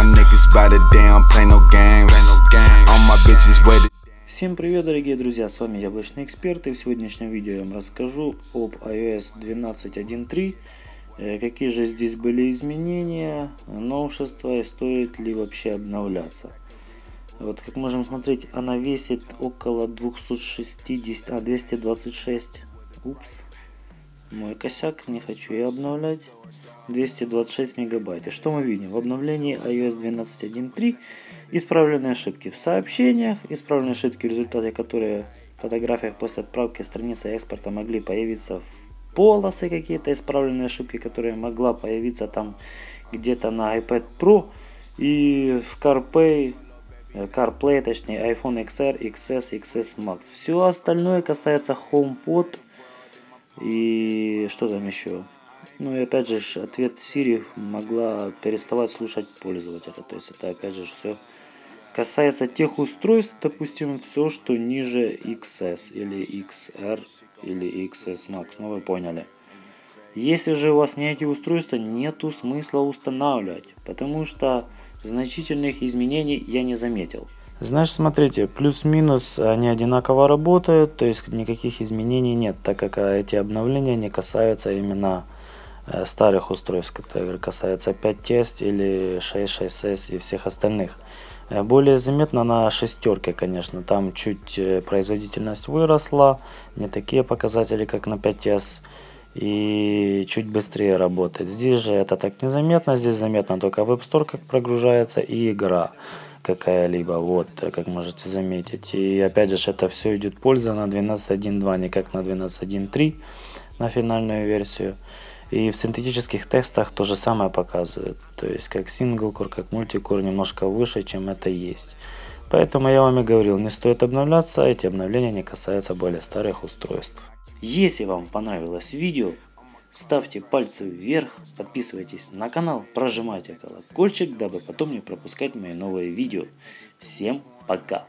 my niggas by the damn, play no games. All my bitches waited. Всем привет, дорогие друзья, с вами Яблочный Эксперт, и в сегодняшнем видео я вам расскажу об iOS 12.1.3, какие же здесь были изменения, новшества и стоит ли вообще обновляться. Вот, как можем смотреть, она весит около 226, упс, мой косяк, не хочу ее обновлять, 226 мегабайт. И что мы видим? В обновлении iOS 12.1.3 исправленные ошибки в сообщениях, исправленные ошибки, в результате которые в фотографиях после отправки страницы экспорта могли появиться в полосы какие-то, исправленные ошибки, которые могла появиться там где-то на iPad Pro и в CarPlay, точнее iPhone XR, XS, XS Max. Все остальное касается HomePod и что там еще? Ну и опять же ответ Siri могла переставать слушать пользователя. То есть это опять же все касается тех устройств, допустим, все, что ниже XS или XR или XS Max. Ну вы поняли. Если же у вас не эти устройства, нету смысла устанавливать, потому что значительных изменений я не заметил. Значит, смотрите, плюс-минус они одинаково работают, то есть никаких изменений нет, так как эти обновления не касаются именно старых устройств, которые касаются 5S или 6, 6S и всех остальных. Более заметно на шестерке, конечно, там чуть производительность выросла, не такие показатели, как на 5S, и чуть быстрее работает. Здесь же это так незаметно, здесь заметно только в App Store, как прогружается, и игра какая-либо, вот, как можете заметить. И опять же, это все идет польза на 12.1.2, не как на 12.1.3, на финальную версию. И в синтетических текстах то же самое показывают, то есть как синглкор, как мультикор немножко выше, чем это есть. Поэтому я вам и говорил, не стоит обновляться, эти обновления не касаются более старых устройств. Если вам понравилось видео, ставьте пальцы вверх, подписывайтесь на канал, прожимайте колокольчик, дабы потом не пропускать мои новые видео. Всем пока!